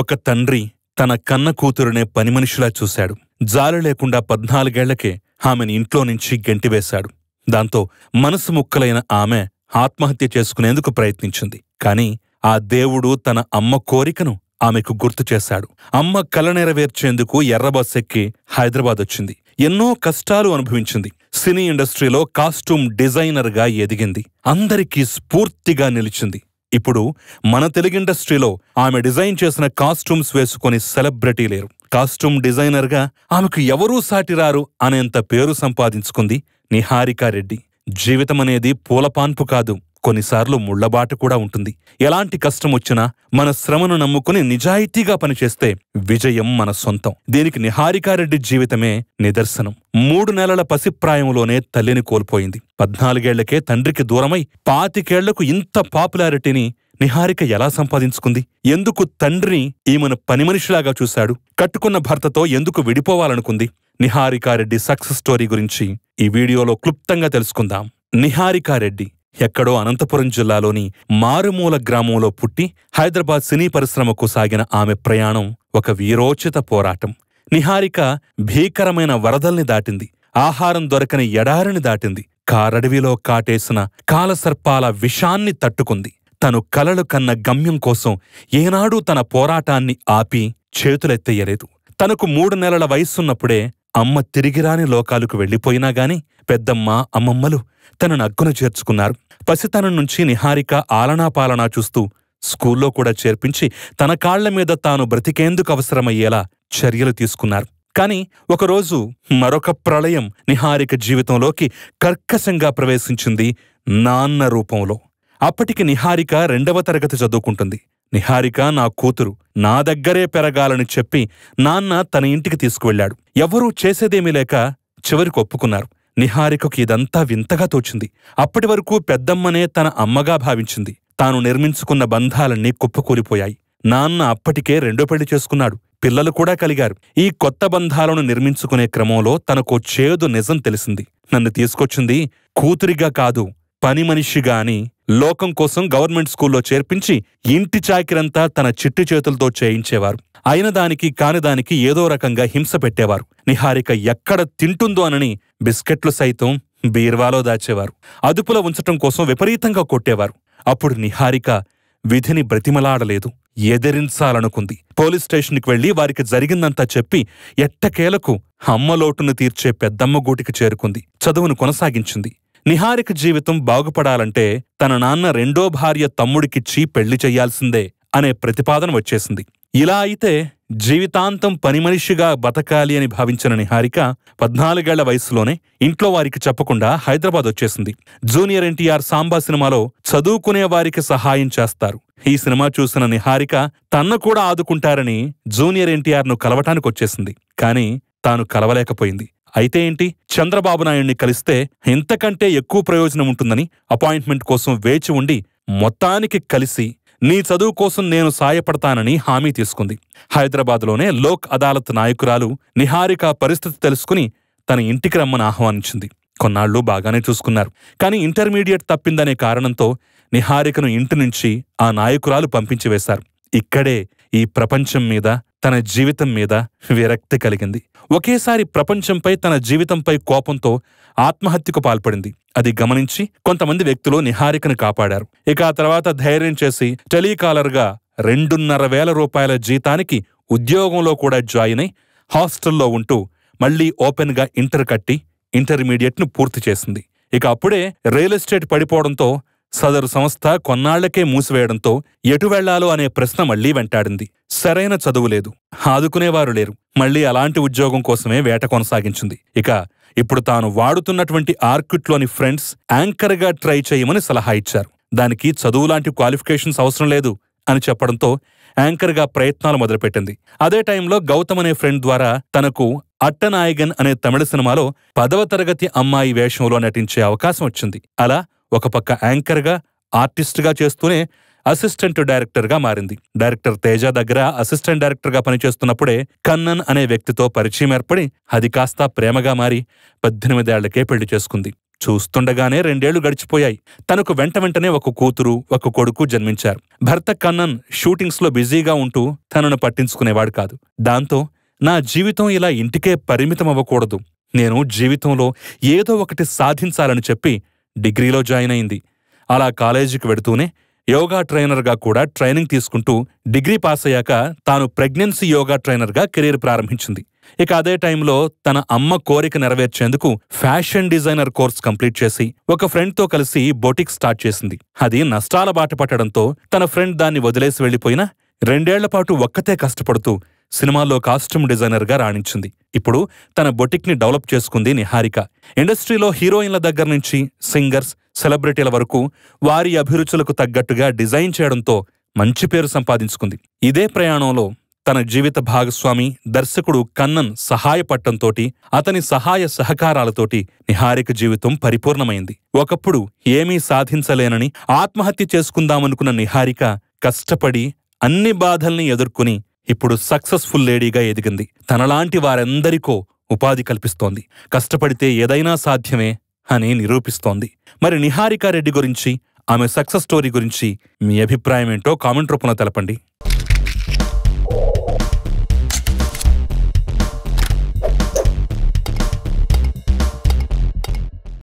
ఒక తండ్రి తన కన్న కూతురునే పని మనిషిలా చూశాడు. జాలి లేకుండా 14 ఏళ్లకే ఆమెను ఇంట్లో నుంచి గెంటివేశాడు. దాంతో మనసు ముక్కలైన ఆమె ఆత్మహత్య చేసుకునేందుకు ప్రయత్నించింది. కానీ ఆ దేవుడు తన అమ్మ కోరికను ఆమెకు గుర్తు చేశాడు. అమ్మ కల నెరవేర్చేందుకు ఎర్రబస్ ఎక్కి హైదరాబాద్ వచ్చింది. ఎన్నో కష్టాలు అనుభవించింది. సినీ ఇండస్ట్రీలో కాస్ట్యూమ్ డిజైనర్గా ఎదిగింది. అందరికీ స్ఫూర్తిగా నిలిచింది. ఇప్పుడు మన తెలుగు ఇండస్ట్రీలో ఆమె డిజైన్ చేసిన కాస్ట్యూమ్స్ వేసుకొని సెలబ్రిటీ లేరు. కాస్ట్యూమ్ డిజైనర్గా ఆమెకు ఎవరూ సాటిరారు అనేంత పేరు సంపాదించుకుంది నిహారిక రెడ్డి. జీవితం అనేది పూలపాన్పు కాదు, కొన్నిసార్లు ముళ్లబాట కూడా ఉంటుంది. ఎలాంటి కష్టం వచ్చినా మన శ్రమను నమ్ముకుని నిజాయితీగా పనిచేస్తే విజయం మన సొంతం. దీనికి నిహారిక రెడ్డి జీవితమే నిదర్శనం. 3 నెలల పసిప్రాయంలోనే తల్లిని కోల్పోయింది. 14 ఏళ్లకే తండ్రికి దూరమై 25 ఏళ్లకు ఇంత పాపులారిటీని నిహారిక ఎలా సంపాదించుకుంది? ఎందుకు తండ్రిని ఈమెను పనిమనిషిలాగా చూశాడు? కట్టుకున్న భర్తతో ఎందుకు విడిపోవాలనుకుంది? నిహారిక రెడ్డి సక్సెస్ స్టోరీ గురించి ఈ వీడియోలో క్లుప్తంగా తెలుసుకుందాం. నిహారిక రెడ్డి ఎక్కడో అనంతపురం జిల్లాలోని మారుమూల గ్రామంలో పుట్టి హైదరాబాద్ సినీ పరిశ్రమకు సాగిన ఆమె ప్రయాణం ఒక వీరోచిత పోరాటం. నిహారిక భీకరమైన వరదల్ని దాటింది. ఆహారం దొరకని ఎడారిని దాటింది. కారడవిలో కాటేసిన కాలసర్పాల విషాన్ని తట్టుకుంది. తను కలలు కన్న గమ్యం కోసం ఏనాడూ తన పోరాటాన్ని ఆపి చేతులెత్తేయలేదు. తనకు 3 నెలల వయసున్నప్పుడే అమ్మ తిరిగిరాని లోకాలకు వెళ్ళిపోయినా గాని పెద్దమ్మ, అమ్మమ్మలు తనను అగ్గున చేర్చుకున్నారు. పసితనం నుంచి నిహారిక ఆలనా పాలనా చూస్తూ స్కూల్లో కూడా చేర్పించి తన కాళ్ల మీద తాను బ్రతికేందుకు అవసరమయ్యేలా చర్యలు తీసుకున్నారు. కాని ఒకరోజు మరొక ప్రళయం నిహారిక జీవితంలోకి కర్కశంగా ప్రవేశించింది నాన్న రూపంలో. అప్పటికి నిహారిక 2వ తరగతి చదువుకుంటుంది. నిహారిక నా కూతురు, నా దగ్గరే పెరగాలని చెప్పి నాన్న తన ఇంటికి తీసుకువెళ్లాడు. ఎవరూ చేసేదేమీ లేక చివరికి ఒప్పుకున్నారు. నిహారికకు ఇదంతా వింతగా తోచింది. అప్పటి వరకు పెద్దమ్మనే తన అమ్మగా భావించింది. తాను నిర్మించుకున్న బంధాలన్నీ కుప్పకూలిపోయాయి. నాన్న అప్పటికే 2వ పెళ్లి చేసుకున్నాడు. పిల్లలు కూడా కలిగారు. ఈ కొత్త బంధాలను నిర్మించుకునే క్రమంలో తనకో చేదు నిజం తెలిసింది. నన్ను తీసుకొచ్చింది కూతురిగా కాదు, పని మనిషిగా అని లోకం కోసం గవర్నమెంట్ స్కూల్లో చేర్పించి ఇంటి చాకిరంతా తన చిట్టి చేతులతో చేయించేవారు. అయిన దానికి కానిదానికి ఏదో రకంగా హింస పెట్టేవారు. నిహారిక ఎక్కడ తింటుందోనని బిస్కెట్లు సైతం బీర్వాలో దాచేవారు. అదుపులో ఉంచటం కోసం విపరీతంగా కొట్టేవారు. అప్పుడు నిహారిక విధిని బ్రతిమలాడలేదు, ఎదిరించాలనుకుంది. పోలీస్ స్టేషన్కి వెళ్లి వారికి జరిగిందంతా చెప్పి ఎట్టకేలకు అమ్మలోటును తీర్చే పెద్దమ్మ గూటికి చేరుకుంది. చదువును కొనసాగించింది. నిహారిక జీవితం బాగుపడాలంటే తన నాన్న 2వ భార్య తమ్ముడికిచ్చి పెళ్లి చెయ్యాల్సిందే అనే ప్రతిపాదన వచ్చేసింది. ఇలా అయితే జీవితాంతం పనిమనిషిగా బతకాలి అని భావించిన నిహారిక 14 ఏళ్ల వయసులోనే ఇంట్లో వారికి చెప్పకుండా హైదరాబాద్ వచ్చేసింది. జూనియర్ ఎన్టీఆర్ సాంబా సినిమాలో చదువుకునే వారికి సహాయం చేస్తారు. ఈ సినిమా చూసిన నిహారిక తన్ను కూడా ఆదుకుంటారని జూనియర్ ఎన్టీఆర్ను కలవటానికి వచ్చేసింది. కానీ తాను కలవలేకపోయింది. అయితే ఏంటి, చంద్రబాబు నాయుడిని కలిస్తే ఇంతకంటే ఎక్కువ ప్రయోజనం ఉంటుందని అపాయింట్మెంట్ కోసం వేచి ఉండి మొత్తానికి కలిసి నీ చదువు కోసం నేను సాయపడతానని హామీ తీసుకుంది. హైదరాబాద్లోనే లోక్ అదాలత్ నాయకురాలు నిహారిక పరిస్థితి తెలుసుకుని తన ఇంటికి రమ్మని ఆహ్వానించింది. కొన్నాళ్లు బాగానే చూసుకున్నారు. కానీ ఇంటర్మీడియట్ తప్పిందనే కారణంతో నిహారికను ఇంటి నుంచి ఆ నాయకురాలు పంపించివేశారు. ఇక్కడే ఈ ప్రపంచం మీద, తన జీవితం మీద విరక్తి కలిగింది. ఒకేసారి ప్రపంచంపై, తన జీవితంపై కోపంతో ఆత్మహత్యకు పాల్పడింది. అది గమనించి కొంతమంది వ్యక్తులు నిహారికను కాపాడారు. ఇక ఆ తర్వాత ధైర్యం చేసి టెలీకాలర్గా 2,500 రూపాయల జీతానికి ఉద్యోగంలో కూడా జాయిన్ అయి హాస్టల్లో ఉంటూ మళ్లీ ఓపెన్గా ఇంటర్ కట్టి ఇంటర్మీడియట్ను పూర్తి చేసింది. ఇక అప్పుడే రియల్ ఎస్టేట్ పడిపోవడంతో సదరు సంస్థ కొన్నాళ్లకే మూసివేయడంతో ఎటు వెళ్లాలో అనే ప్రశ్న మళ్లీ వెంటాడింది. సరైన చదువు లేదు, ఆదుకునేవారు లేరు. మళ్లీ అలాంటి ఉద్యోగం కోసమే వేట కొనసాగించింది. ఇక ఇప్పుడు తాను వాడుతున్నటువంటి ఆర్కిట్లోని ఫ్రెండ్స్ యాంకర్గా ట్రై చేయమని సలహా ఇచ్చారు. దానికి చదువులాంటి క్వాలిఫికేషన్స్ అవసరం లేదు అని చెప్పడంతో యాంకర్గా ప్రయత్నాలు మొదలుపెట్టింది. అదే టైంలో గౌతమ్ అనే ఫ్రెండ్ ద్వారా తనకు అట్టనాయగన్ అనే తమిళ సినిమాలో 10వ తరగతి అమ్మాయి వేషంలో నటించే అవకాశం వచ్చింది. అలా ఒక పక్క యాంకర్గా, ఆర్టిస్ట్గా చేస్తూనే అసిస్టెంట్ డైరెక్టర్గా మారింది. డైరెక్టర్ తేజ దగ్గర అసిస్టెంట్ డైరెక్టర్గా పనిచేస్తున్నప్పుడే కన్నన్ అనే వ్యక్తితో పరిచయం ఏర్పడి అది కాస్త ప్రేమగా మారి 18 ఏళ్లకే పెళ్లి చేసుకుంది. చూస్తుండగానే రెండేళ్లు గడిచిపోయాయి. తనకు వెంటనే ఒక కూతురు ఒక కొడుకు జన్మించారు. భర్త కన్నన్ షూటింగ్స్ లో బిజీగా ఉంటూ తనను పట్టించుకునేవాడు కాదు. దాంతో నా జీవితం ఇలా ఇంటికే పరిమితం అవ్వకూడదు, నేను జీవితంలో ఏదో ఒకటి సాధించాలని చెప్పి డిగ్రీలో జాయిన్ అయింది. అలా కాలేజీకి వెడుతూనే యోగా ట్రైనర్గా కూడా ట్రైనింగ్ తీసుకుంటూ డిగ్రీ పాస్ అయ్యాక తాను ప్రెగ్నెన్సీ యోగా ట్రైనర్గా కెరీర్ ప్రారంభించింది. ఇక అదే టైంలో తన అమ్మ కోరిక నెరవేర్చేందుకు ఫ్యాషన్ డిజైనర్ కోర్స్ కంప్లీట్ చేసి ఒక ఫ్రెండ్తో కలిసి బొటిక్ స్టార్ట్ చేసింది. అది నష్టాల బాట పట్టడంతో తన ఫ్రెండ్ దాన్ని వదిలేసి వెళ్లిపోయినా 2 ఏళ్లపాటు ఒక్కతే కష్టపడుతూ సినిమాల్లో కాస్ట్యూమ్ డిజైనర్గా రాణించింది. ఇప్పుడు తన బొటిక్ని డెవలప్ చేసుకుంది నిహారిక. ఇండస్ట్రీలో హీరోయిన్ల దగ్గర నుంచి సింగర్స్, సెలబ్రిటీల వరకు వారి అభిరుచులకు తగ్గట్టుగా డిజైన్ చేయడంతో మంచి పేరు సంపాదించుకుంది. ఇదే ప్రయాణంలో తన జీవిత భాగస్వామి దర్శకుడు కన్నన్ సహాయపడటంతోటి, అతని సహాయ సహకారాలతోటి నిహారిక జీవితం పరిపూర్ణమైంది. ఒకప్పుడు ఏమీ సాధించలేనని ఆత్మహత్య చేసుకుందామనుకున్న నిహారిక కష్టపడి అన్ని బాధల్ని ఎదుర్కొని ఇప్పుడు సక్సెస్ఫుల్ లేడీగా ఎదిగింది. తనలాంటి వారందరికో ఉపాధి కల్పిస్తోంది. కష్టపడితే ఏదైనా సాధ్యమే అని నిరూపిస్తోంది. మరి నిహారిక రెడ్డి గురించి, ఆమె సక్సెస్ స్టోరీ గురించి మీ అభిప్రాయం ఏంటో కామెంట్ రూపంలో తెలపండి.